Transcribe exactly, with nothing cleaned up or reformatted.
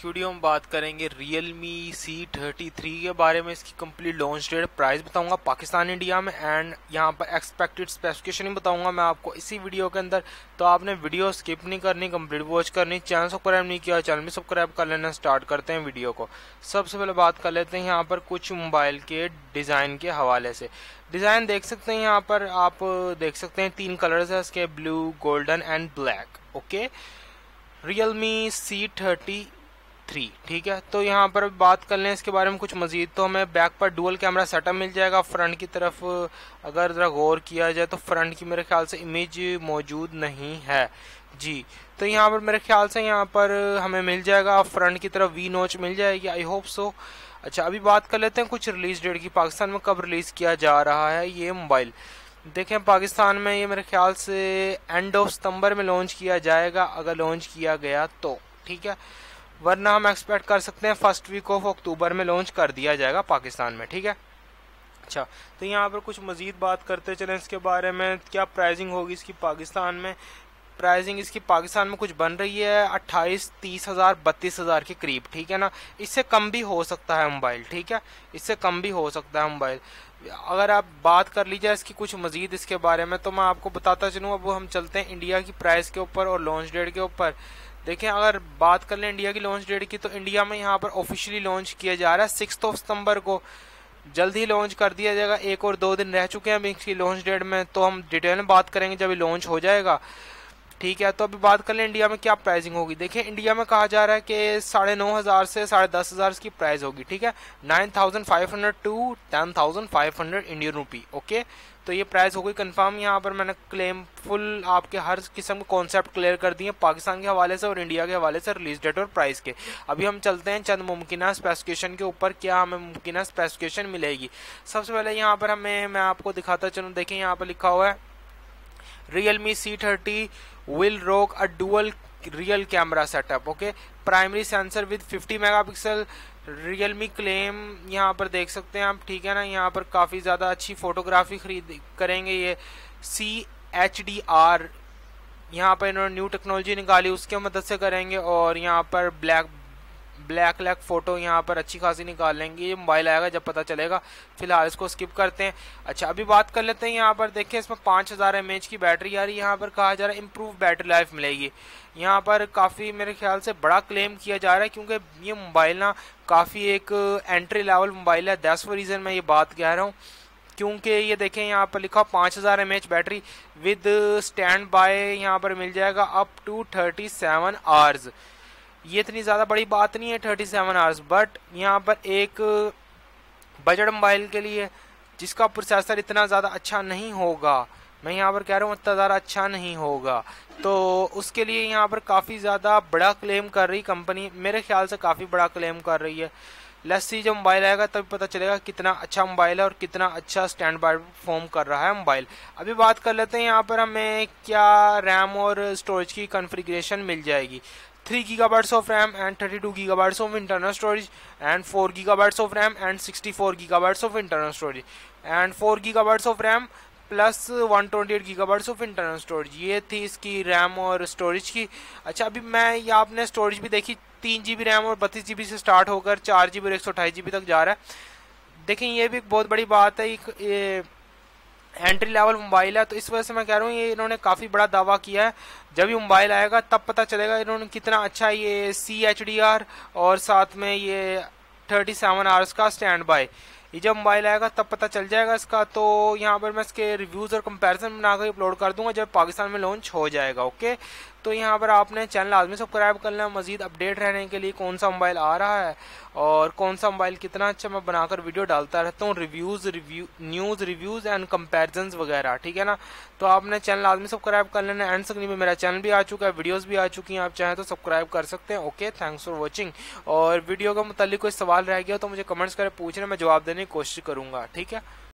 आज की वीडियो हम बात करेंगे Realme C थर्टी थ्री के बारे में, इसकी कंप्लीट लॉन्च डेट, प्राइस बताऊंगा पाकिस्तान इंडिया में एंड यहां पर एक्सपेक्टेड स्पेसिफिकेशन ही बताऊंगा मैं आपको इसी वीडियो के अंदर। तो आपने वीडियो स्किप नहीं करनी, कंप्लीट वॉच करनी। चैनल सब्सक्राइब नहीं किया, चैनल भी सब्सक्राइब कर लेना। स्टार्ट करते हैं वीडियो को। सबसे पहले बात कर लेते हैं यहाँ पर कुछ मोबाइल के डिज़ाइन के हवाले से। डिज़ाइन देख सकते हैं यहाँ पर, आप देख सकते हैं तीन कलर्स हैं इसके, blue, golden and black. Okay, Realme C thirty three, ठीक है। तो यहाँ पर बात कर लें इसके बारे में कुछ मज़ीद, तो हमें बैक पर डुअल कैमरा सेटअप मिल जाएगा। फ्रंट की तरफ अगर ज़रा गौर किया जाए तो फ्रंट की मेरे ख्याल से इमेज मौजूद नहीं है जी। तो यहाँ पर मेरे ख्याल से यहाँ पर हमें मिल जाएगा फ्रंट की तरफ वी नोच मिल जाएगी, आई होप सो। अच्छा, अभी बात कर लेते हैं कुछ रिलीज़ डेट की, पाकिस्तान में कब रिलीज़ किया जा रहा है ये मोबाइल। देखें, पाकिस्तान में ये मेरे ख्याल से एंड ऑफ सितंबर में लॉन्च किया जाएगा, अगर लॉन्च किया गया तो, ठीक है। वरना हम एक्सपेक्ट कर सकते हैं फर्स्ट वीक ऑफ अक्टूबर में लॉन्च कर दिया जाएगा पाकिस्तान में, ठीक है। अच्छा, तो यहाँ पर कुछ मज़ीद बात करते चलें इसके बारे में, क्या प्राइसिंग होगी इसकी पाकिस्तान में। प्राइसिंग इसकी पाकिस्तान में कुछ बन रही है अट्ठाईस, तीस हज़ार, बत्तीस हज़ार के करीब, ठीक है ना। इससे कम भी हो सकता है मोबाइल, ठीक है, इससे कम भी हो सकता है मोबाइल। अगर आप बात कर लीजिए इसकी कुछ मज़ीद इसके बारे में तो मैं आपको बताता चलूँ। अब हम चलते हैं इंडिया की प्राइस के ऊपर और लॉन्च डेट के ऊपर। देखें, अगर बात कर लें इंडिया की लॉन्च डेट की तो इंडिया में यहाँ पर ऑफिशियली लॉन्च किया जा रहा है सिक्स्थ ऑफ सितंबर को, जल्द ही लॉन्च कर दिया जाएगा। एक और दो दिन रह चुके हैं अभी इसकी लॉन्च डेट में, तो हम डिटेल में बात करेंगे जब ये लॉन्च हो जाएगा, ठीक है। तो अभी बात कर लें इंडिया में क्या प्राइसिंग होगी। देखें, इंडिया में कहा जा रहा है कि साढ़े नौ हज़ार से साढ़े दस हज़ार की प्राइस होगी, ठीक है। Nine thousand five hundred to ten thousand five hundred Indian rupee, okay. तो ये प्राइस हो गई कन्फर्म। यहाँ पर मैंने क्लेम फुल आपके हर किस्म के कॉन्सेप्ट क्लियर कर दिए पाकिस्तान के हवाले से और इंडिया के हवाले से, रिलीज डेट और प्राइस के। अभी हम चलते हैं चंद मुमकिन स्पेसिफिकेशन के ऊपर, क्या हमें मुमकिन स्पेसिफिकेशन मिलेगी। सबसे पहले यहाँ पर हमें मैं आपको दिखाता चलूँ। देखें, यहाँ पर लिखा हुआ है Realme C thirty will rock a dual real camera setup, okay, primary sensor with fifty megapixel Realme claim। यहाँ पर देख सकते हैं आप, ठीक है ना, यहाँ पर काफ़ी ज़्यादा अच्छी फोटोग्राफी खरीद करेंगे ये C H D R, यहाँ पर इन्होंने न्यू टेक्नोलॉजी निकाली उसके मदद से करेंगे। और यहाँ पर ब्लैक ब्लैक ब्लैक फ़ोटो यहाँ पर अच्छी खासी निकाल लेंगे। ये मोबाइल आएगा जब पता चलेगा, फिलहाल इसको स्किप करते हैं। अच्छा, अभी बात कर लेते हैं यहाँ पर। देखें, इसमें पाँच हज़ार एम एच की बैटरी आ रही है। यहाँ पर कहा जा रहा है इम्प्रूव बैटरी लाइफ मिलेगी। यहाँ पर काफ़ी मेरे ख्याल से बड़ा क्लेम किया जा रहा है, क्योंकि ये मोबाइल ना काफ़ी एक एंट्री लेवल मोबाइल है, दैट्स द रीज़न मैं ये बात कह रहा हूँ। क्योंकि ये देखें, यहाँ पर लिखा पाँच हज़ार M H battery with standby यहाँ पर मिल जाएगा up to thirty seven hours. ये इतनी ज़्यादा बड़ी बात नहीं है थर्टी सेवन आवर्स, बट यहाँ पर एक बजट मोबाइल के लिए जिसका प्रोसेसर इतना ज़्यादा अच्छा नहीं होगा, मैं यहाँ पर कह रहा हूँ इतना ज़्यादा अच्छा नहीं होगा, तो उसके लिए यहाँ पर काफ़ी ज़्यादा बड़ा क्लेम कर रही कंपनी, मेरे ख्याल से काफ़ी बड़ा क्लेम कर रही है। लेट्स सी, जब मोबाइल आएगा तब पता चलेगा कितना अच्छा मोबाइल है और कितना अच्छा स्टैंड बाय परफॉर्म कर रहा है मोबाइल। अभी बात कर लेते हैं यहाँ पर हमें क्या रैम और स्टोरेज की कॉन्फ़िगरेशन मिल जाएगी। Three gigabytes of RAM and thirty two gigabytes of internal storage and four gigabytes of RAM and sixty four gigabytes of internal storage and four gigabytes of RAM plus one twenty eight gigabytes of internal storage. ये थी इसकी RAM और storage की। अच्छा, अभी मैं ये आपने स्टोरेज भी देखी, तीन जी बी रैम और बत्तीस जी बी से स्टार्ट होकर चार जी बी और एक सौ अट्ठाईस जी बी तक जा रहा है। देखें, ये भी एक बहुत बड़ी बात है, एक एंट्री लेवल मोबाइल है, तो इस वजह से मैं कह रहा हूँ ये इन्होंने काफ़ी बड़ा दावा किया है। जब ये मोबाइल आएगा तब पता चलेगा इन्होंने कितना अच्छा ये सी एच डी आर और साथ में ये थर्टी सेवन आवर्स का स्टैंड बाय, ये जब मोबाइल आएगा तब पता चल जाएगा इसका। तो यहाँ पर मैं इसके रिव्यूज़ और कंपैरिजन बना कर अपलोड कर दूँगा जब पाकिस्तान में लॉन्च हो जाएगा, ओके। तो यहाँ पर आपने चैनल आदमी सब्सक्राइब कर लेना मज़ीद अपडेट रहने के लिए, कौन सा मोबाइल आ रहा है और कौन सा मोबाइल कितना अच्छा, मैं बनाकर वीडियो डालता रहता हूँ, reviews review news reviews and comparisons वगैरह, ठीक है ना। तो आपने चैनल आदमी सब्सक्राइब कर लेना। एंड सकनी में मेरा चैनल भी आ चुका है, वीडियोज़ भी आ चुकी हैं, आप चाहें तो सब्सक्राइब कर सकते हैं, ओके। Thanks for watching. और वीडियो के मुतालिक कोई सवाल रह गया तो मुझे कमेंट्स करें पूछना, मैं जवाब देने की कोशिश करूँगा, ठीक है।